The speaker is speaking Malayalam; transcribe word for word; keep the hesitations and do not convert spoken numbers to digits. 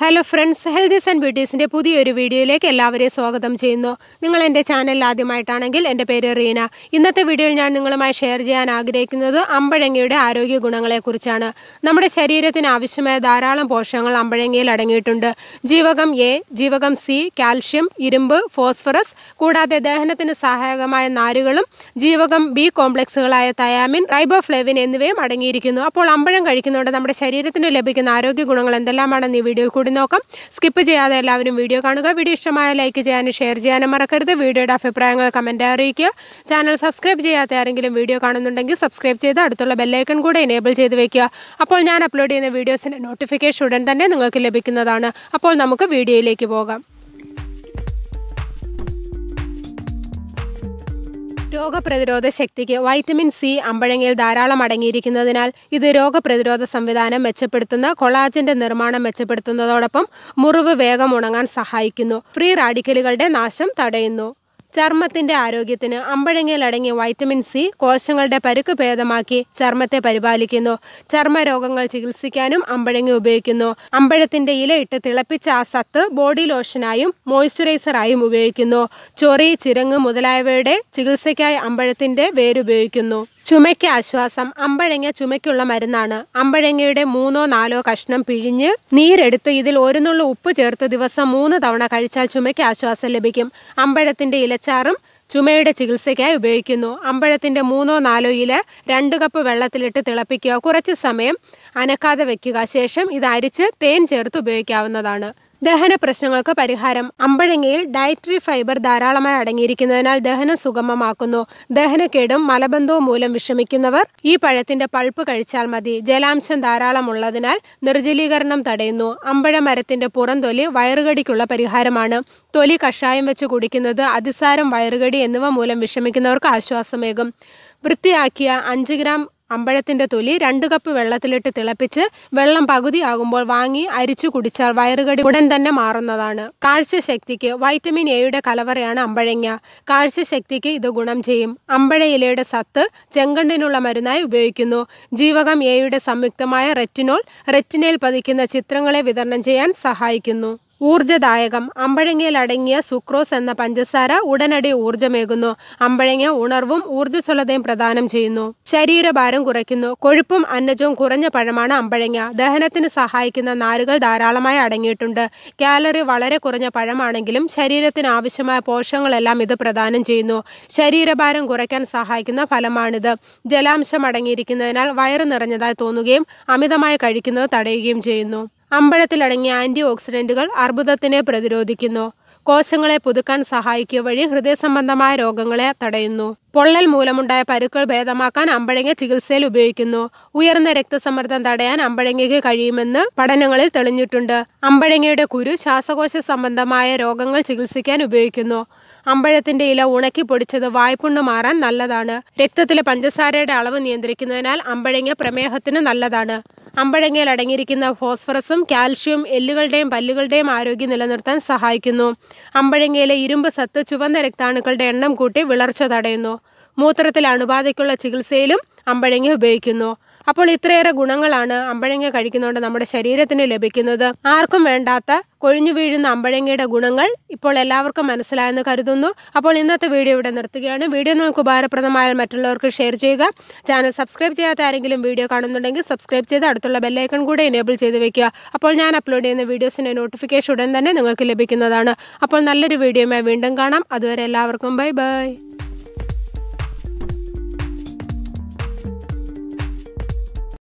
Hello friends, Healthies and Beauties in the Pudhi video like a lavare swagadam chino. Ningle and the channel Ladimatanangil and the Pererina. In that video, Nangalama share Jan Agrekin, the Ambadanga Arogi Gunangala Kurchana. Number Shariat in Avishma, Daral and Poshangal, Ambadanga Ladangitunda. Jivagam A, Jivagam C, calcium, irimbu, phosphorus, Koda the Dahanathan Sahagama and Narigulum, Jivagam B complex, thiamine, riboflavin in the way, Madangirikino, Apol Ambadangarikin, the number Shariat in the Lebikan Arogi Gunangal and the Laman and the video. Skip the eleven video, video like and share the video of a prangle commentary. Channel subscribe the video and subscribe to the bell icon could enable the video. Upon Nan uploading the videos and notification, and then the Kilabikina upon Namuka video like Boga. Roga Predroda Shakti, vitamin C, Ambadangil Darala Madangirikinadinal, Idi Roga Predroda Samvidana, Mechapertuna, collagen and Nirmana Mechapertuna, Muruva Vega Monangan Sahaikino, free radical denasham Tadaino. Charmathinte Arogyathin, Ambadangil Adangiya vitamin C, Koshangalude Parikku Bhedamakki, Charmathe Paripalikkunu, Charma Rogangal Chikitsikkanum, Ambadanga Upayogikkunnu, Ambathinte Ila Itte Tilappicha Aa Sattu, Body Lotion Ayum, Moisturizer Ayum Upayogikkunnu, Chori, Chirangu Mudalayavayude, Chikitsikkayi Ambathinte Veru Upayogikkunnu. ചുമയ്ക്ക് ആശ്വാസം അമ്പഴങ്ങ ചുമയ്ക്കുള്ള മരുന്നാണ് അമ്പഴങ്ങയുടെ മൂന്നോ നാലോ കഷ്ണം പിഴിഞ്ഞ് നീരെടുത്ത് ഇതിൽ ഒരു നുള്ളു ഉപ്പ് ചേർത്ത് ദിവസം മൂന്ന് തവണ കഴിച്ചാൽ ചുമയ്ക്ക് ആശ്വാസം ലഭിക്കും അമ്പഴത്തിന്റെ ഇലച്ചാറും ചുമയുടെ ചികിത്സയ്ക്കായി ഉപയോഗിക്കുന്നു അമ്പഴത്തിന്റെ മൂന്നോ നാലോ ഇല രണ്ട് കപ്പ് വെള്ളത്തിലിട്ട് തിളപ്പിക്കുക കുറച്ച് സമയം അനക്കാതെ വെക്കുക ശേഷം ഇത് അരിച്ച് തേൻ ചേർത്ത് ഉപയോഗിക്കാവുന്നതാണ് Dehana പ്രശ്നങ്ങൾക്ക് പരിഹാരം അമ്പഴങ്ങയിൽ ഡയറ്ററി ഫൈബർ ധാരാളമായി അടങ്ങിയിരിക്കുന്നതിനാൽ ദഹനം സുഗമമാക്കുന്നു ദഹനക്കേടും മലബന്ധവും മൂലം വിഷമിക്കുന്നവർ ഈ പഴത്തിന്റെ പൾപ്പ് കഴിച്ചാൽ മതി ജലാംശം ധാരാളം ഉള്ളതിനാൽ നിർജ്ജലീകരണം തടയുന്നു അമ്പഴമരത്തിന്റെ പുറംതൊലി വയറുകടിക്കുള്ള പരിഹാരമാണ് തൊലി കഷായം വെച്ച് കുടിക്കുന്നത് അതിസാരം വയറുകടി എന്നിവ മൂലം വിഷമിക്കുന്നവർക്ക് ആശ്വാസമേകും വൃത്തിയാക്കിയ അഞ്ച് ഗ്രാം അമ്പഴത്തിന്റെ തൊലി രണ്ട് കപ്പ് വെള്ളത്തിലിട്ട് തിളപ്പിച്ച് വെള്ളം പകുതി ആകുമ്പോൾ വാങ്ങി അരിച്ചു കുടിച്ചാൽ വയറുകടി ഉടൻ തന്നെ മാറുന്നതാണ് കാഴ്ചശക്തിക്ക് വൈറ്റമിൻ എയുടെ കലവറയാണ് അമ്പഴങ്ങ കാഴ്ചശക്തിക്ക് ഇത് ഗുണം ചെയ്യും അമ്പഴ ഇലയുടെ സത്ത് ചെങ്കണ്ണിനുള്ള മരുന്നായി ഉപയോഗിക്കുന്നു ജീവകം എയുടെ സംയുക്തമായ റെറ്റിനോൾ റെറ്റിനയിൽ പതിക്കുന്ന ചിത്രങ്ങളെ വിതരണം ചെയ്യാൻ സഹായിക്കുന്നു ഊർജ്ജദായകം അമ്പഴങ്ങയിൽ അടങ്ങിയ സുക്രോസ് എന്ന പഞ്ചസാര ഉടനടി ഊർജ്ജമേകുന്നു അമ്പഴങ്ങ ഉണർവും ഊർജ്ജസ്വലതയും പ്രദാനം ചെയ്യുന്നു ശരീരഭാരം കുറയ്ക്കുന്നു കൊഴുപ്പും അന്നജവും കുറഞ്ഞ പഴമാണ് അമ്പഴങ്ങ ദഹനത്തിന് സഹായിക്കുന്ന നാരുകൾ ധാരാളമായി അടങ്ങിയിട്ടുണ്ട് കാലറി വളരെ കുറഞ്ഞ പഴമാണെങ്കിലും ശരീരത്തിന് ആവശ്യമായ പോഷകങ്ങളെല്ലാം ഇത് പ്രദാനം ചെയ്യുന്നു ശരീരഭാരം കുറയ്ക്കാൻ സഹായിക്കുന്ന ഫലമാണിത് ജലാംശം അടങ്ങിയിരിക്കുന്നതിനാൽ വയറ് നിറഞ്ഞതായി തോന്നുകയും അമിതമായി കഴിക്കുന്നത് തടയുകയും ചെയ്യുന്നു അമ്പഴത്തിൽ അടങ്ങിയ ആന്റി ഓക്സിഡന്റുകൾ അർബുദത്തിനെ പ്രതിരോധിക്കുന്നു കോശങ്ങളെ പുതുക്കാൻ സഹായിക്കുക വഴി ഹൃദയ സംബന്ധമായ രോഗങ്ങളെ തടയുന്നു പൊള്ളൽ മൂലമുണ്ടായ പരുക്കൾ ഭേദമാക്കാൻ അമ്പഴങ്ങ ചികിത്സയിൽ ഉപയോഗിക്കുന്നു ഉയർന്ന രക്തസമ്മർദ്ദം തടയാൻ അമ്പഴങ്ങയ്ക്ക് കഴിയുമെന്ന് പഠനങ്ങളിൽ തെളിഞ്ഞിട്ടുണ്ട് അമ്പഴങ്ങയുടെ കുരു ശ്വാസകോശ സംബന്ധമായ രോഗങ്ങൾ ചികിത്സിക്കാൻ ഉപയോഗിക്കുന്നു അമ്പഴത്തിന്റെ ഇല ഉണക്കി പൊടിച്ചത് വായ്പുണ്ണ് മാറാൻ നല്ലതാണ് രക്തത്തിലെ പഞ്ചസാരയുടെ അളവ് നിയന്ത്രിക്കുന്നതിനാൽ അമ്പഴങ്ങ പ്രമേഹത്തിന് നല്ലതാണ് അമ്പഴങ്ങയിൽ അടങ്ങിയിരിക്കുന്ന ഫോസ്ഫറസും കാൽഷ്യം എല്ലുകളുടെയും പല്ലുകളുടെയും ആരോഗ്യം നിലനിർത്താൻ സഹായിക്കുന്നു അമ്പഴങ്ങയിലെ ഇരുമ്പ് സത്ത് ചുവന്ന രക്താണുക്കളുടെ എണ്ണം കൂട്ടി വിളർച്ച തടയുന്നു മൂത്രത്തിൽ അണുബാധയ്ക്കുള്ള ചികിത്സയിലും അമ്പഴങ്ങ ഉപയോഗിക്കുന്നു അപ്പോൾ ഇത്രയേറെ ഗുണങ്ങളാണ് അമ്പഴങ്ങ കഴിക്കുന്നതുകൊണ്ട് നമ്മുടെ ശരീരത്തിന് ലഭിക്കുന്നത് ആർക്കും വേണ്ടാത്ത കൊഴിഞ്ഞു വീഴുന്ന അമ്പഴങ്ങയുടെ ഗുണങ്ങൾ ഇപ്പോൾ എല്ലാവർക്കും മനസ്സിലായെന്ന് കരുതുന്നു അപ്പോൾ ഇന്നത്തെ വീഡിയോ ഇവിടെ നിർത്തുകയാണ് വീഡിയോ നിങ്ങൾക്ക് ഉപകാരപ്രദമായാൽ മറ്റുള്ളവർക്ക് ഷെയർ ചെയ്യുക ചാനൽ സബ്സ്ക്രൈബ് ചെയ്യാത്ത ആരെങ്കിലും വീഡിയോ കാണുന്നുണ്ടെങ്കിൽ സബ്സ്ക്രൈബ് ചെയ്ത് അടുത്തുള്ള ബെൽ ഐക്കൺ കൂടി എനേബിൾ ചെയ്ത് വെക്കുക അപ്പോൾ ഞാൻ അപ്ലോഡ് ചെയ്യുന്ന വീഡിയോസിൻ്റെ നോട്ടിഫിക്കേഷൻ ഉടൻ തന്നെ നിങ്ങൾക്ക് ലഭിക്കുന്നതാണ് അപ്പോൾ നല്ലൊരു വീഡിയോയുമായി വീണ്ടും കാണാം അതുവരെ എല്ലാവർക്കും ബൈ ബൈ